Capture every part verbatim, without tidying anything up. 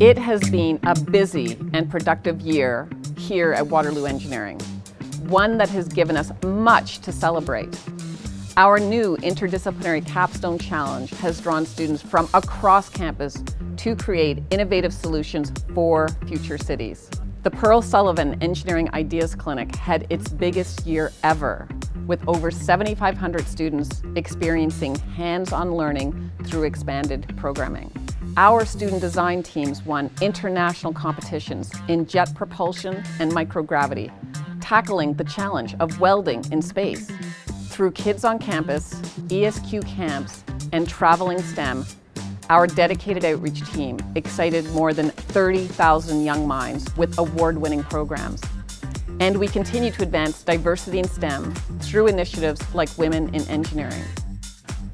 It has been a busy and productive year here at Waterloo Engineering, one that has given us much to celebrate. Our new interdisciplinary capstone challenge has drawn students from across campus to create innovative solutions for future cities. The Pearl Sullivan Engineering Ideas Clinic had its biggest year ever, with over seven thousand five hundred students experiencing hands-on learning through expanded programming. Our student design teams won international competitions in jet propulsion and microgravity, tackling the challenge of welding in space. Through Kids on Campus, E S Q camps, and Traveling STEM, our dedicated outreach team excited more than thirty thousand young minds with award-winning programs. And we continue to advance diversity in STEM through initiatives like Women in Engineering.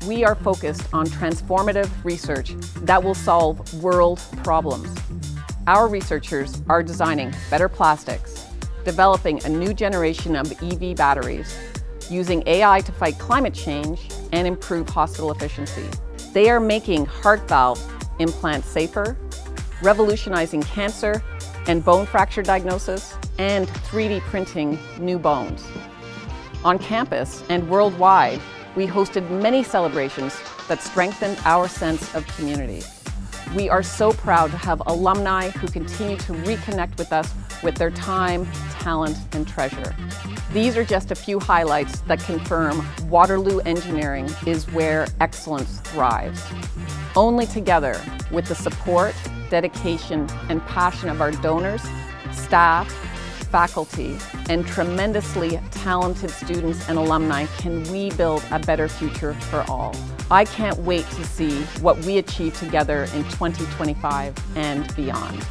We are focused on transformative research that will solve world problems. Our researchers are designing better plastics, developing a new generation of E V batteries, using A I to fight climate change and improve hospital efficiency. They are making heart valve implants safer, revolutionizing cancer and bone fracture diagnosis, and three D printing new bones. On campus and worldwide, we hosted many celebrations that strengthened our sense of community. We are so proud to have alumni who continue to reconnect with us with their time, talent, and treasure. These are just a few highlights that confirm Waterloo Engineering is where excellence thrives. Only together, with the support, dedication, and passion of our donors, staff, faculty, and tremendously talented students and alumni, can we build a better future for all. I can't wait to see what we achieve together in twenty twenty-five and beyond.